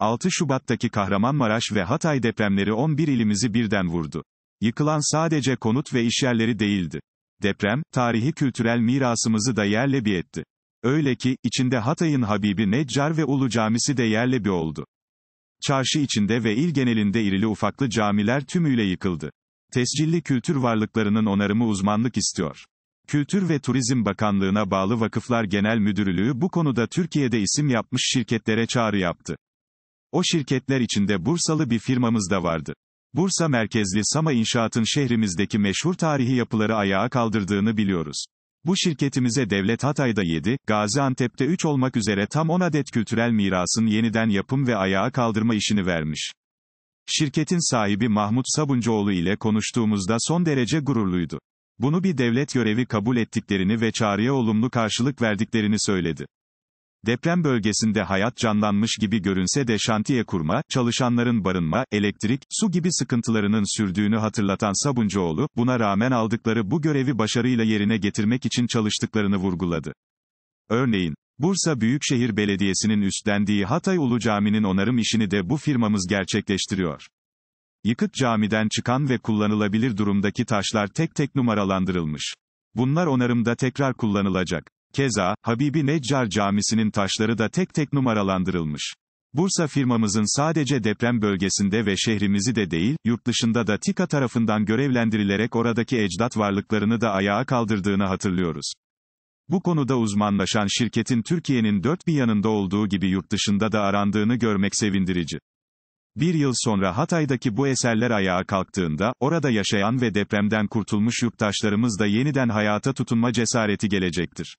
6 Şubat'taki Kahramanmaraş ve Hatay depremleri 11 ilimizi birden vurdu. Yıkılan sadece konut ve işyerleri değildi. Deprem, tarihi kültürel mirasımızı da yerle bir etti. Öyle ki, içinde Hatay'ın Habibi Neccar ve Ulu Camisi de yerle bir oldu. Çarşı içinde ve il genelinde irili ufaklı camiler tümüyle yıkıldı. Tescilli kültür varlıklarının onarımı uzmanlık istiyor. Kültür ve Turizm Bakanlığı'na bağlı Vakıflar Genel Müdürlüğü bu konuda Türkiye'de isim yapmış şirketlere çağrı yaptı. O şirketler içinde Bursalı bir firmamız da vardı. Bursa merkezli Sama İnşaat'ın şehrimizdeki meşhur tarihi yapıları ayağa kaldırdığını biliyoruz. Bu şirketimize devlet Hatay'da 7, Gaziantep'te 3 olmak üzere tam 10 adet kültürel mirasın yeniden yapım ve ayağa kaldırma işini vermiş. Şirketin sahibi Mahmut Sabuncuoğlu ile konuştuğumuzda son derece gururluydu. Bunu bir devlet görevi kabul ettiklerini ve çağrıya olumlu karşılık verdiklerini söyledi. Deprem bölgesinde hayat canlanmış gibi görünse de şantiye kurma, çalışanların barınma, elektrik, su gibi sıkıntılarının sürdüğünü hatırlatan Sabuncuoğlu, buna rağmen aldıkları bu görevi başarıyla yerine getirmek için çalıştıklarını vurguladı. Örneğin, Bursa Büyükşehir Belediyesi'nin üstlendiği Hatay Ulu Cami'nin onarım işini de bu firmamız gerçekleştiriyor. Yıkık camiden çıkan ve kullanılabilir durumdaki taşlar tek tek numaralandırılmış. Bunlar onarımda tekrar kullanılacak. Keza, Habibi Neccar Camisi'nin taşları da tek tek numaralandırılmış. Bursa firmamızın sadece deprem bölgesinde ve şehrimizi de değil, yurt dışında da TİKA tarafından görevlendirilerek oradaki ecdat varlıklarını da ayağa kaldırdığını hatırlıyoruz. Bu konuda uzmanlaşan şirketin Türkiye'nin dört bir yanında olduğu gibi yurt dışında da arandığını görmek sevindirici. Bir yıl sonra Hatay'daki bu eserler ayağa kalktığında, orada yaşayan ve depremden kurtulmuş yurttaşlarımız da yeniden hayata tutunma cesareti gelecektir.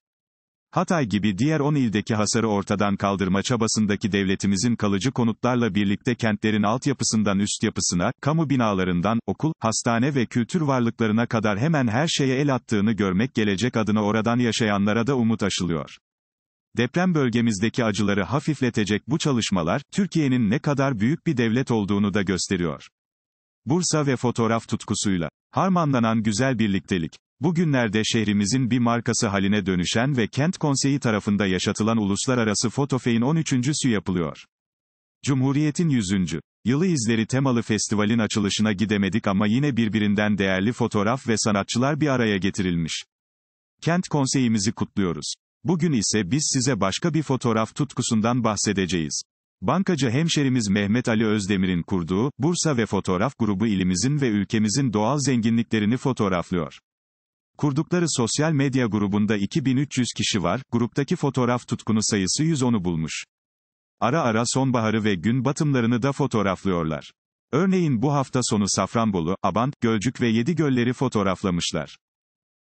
Hatay gibi diğer 10 ildeki hasarı ortadan kaldırma çabasındaki devletimizin kalıcı konutlarla birlikte kentlerin altyapısından üst yapısına, kamu binalarından, okul, hastane ve kültür varlıklarına kadar hemen her şeye el attığını görmek gelecek adına oradan yaşayanlara da umut aşılıyor. Deprem bölgemizdeki acıları hafifletecek bu çalışmalar, Türkiye'nin ne kadar büyük bir devlet olduğunu da gösteriyor. Bursa ve fotoğraf tutkusuyla harmanlanan güzel birliktelik. Bugünlerde şehrimizin bir markası haline dönüşen ve Kent Konseyi tarafında yaşatılan Uluslararası Fotofeyin 13.sü yapılıyor. Cumhuriyet'in 100. yılı izleri temalı festivalin açılışına gidemedik ama yine birbirinden değerli fotoğraf ve sanatçılar bir araya getirilmiş. Kent Konseyimizi kutluyoruz. Bugün ise biz size başka bir fotoğraf tutkusundan bahsedeceğiz. Bankacı hemşerimiz Mehmet Ali Özdemir'in kurduğu Bursa ve Fotoğraf Grubu ilimizin ve ülkemizin doğal zenginliklerini fotoğraflıyor. Kurdukları sosyal medya grubunda 2300 kişi var, gruptaki fotoğraf tutkunu sayısı 110'u bulmuş. Ara ara sonbaharı ve gün batımlarını da fotoğraflıyorlar. Örneğin bu hafta sonu Safranbolu, Abant, Gölcük ve Yedigölleri fotoğraflamışlar.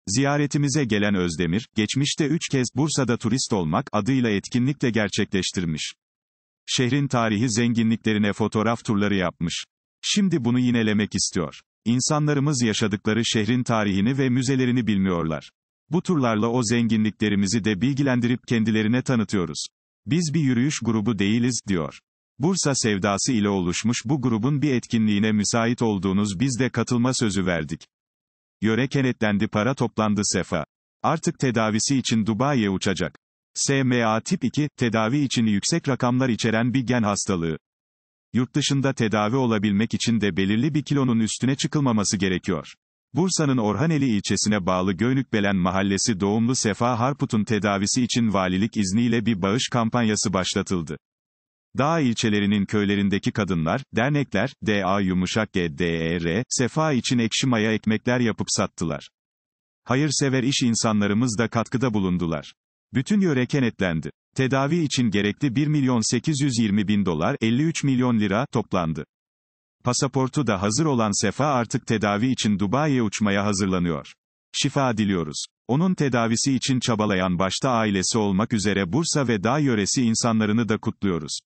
Ziyaretimize gelen Özdemir, geçmişte 3 kez Bursa'da turist olmak adıyla etkinlik de gerçekleştirmiş. Şehrin tarihi zenginliklerine fotoğraf turları yapmış. Şimdi bunu yinelemek istiyor. İnsanlarımız yaşadıkları şehrin tarihini ve müzelerini bilmiyorlar. Bu turlarla o zenginliklerimizi de bilgilendirip kendilerine tanıtıyoruz. Biz bir yürüyüş grubu değiliz, diyor. Bursa sevdası ile oluşmuş bu grubun bir etkinliğine müsait olduğunuz biz de katılma sözü verdik. Yöre kenetlendi, para toplandı. Sefa artık tedavisi için Dubai'ye uçacak. SMA tip 2, tedavi için yüksek rakamlar içeren bir gen hastalığı. Yurt dışında tedavi olabilmek için de belirli bir kilonun üstüne çıkılmaması gerekiyor. Bursa'nın Orhaneli ilçesine bağlı Göynükbelen mahallesi doğumlu Sefa Harput'un tedavisi için valilik izniyle bir bağış kampanyası başlatıldı. DA ilçelerinin köylerindeki kadınlar, dernekler, DA Yumuşak GDR, Sefa için ekşi maya ekmekler yapıp sattılar. Hayırsever iş insanlarımız da katkıda bulundular. Bütün yöre kenetlendi. Tedavi için gerekli $1.820.000, $53 milyon toplandı. Pasaportu da hazır olan Sefa artık tedavi için Dubai'ye uçmaya hazırlanıyor. Şifa diliyoruz. Onun tedavisi için çabalayan başta ailesi olmak üzere Bursa ve Dağ yöresi insanlarını da kutluyoruz.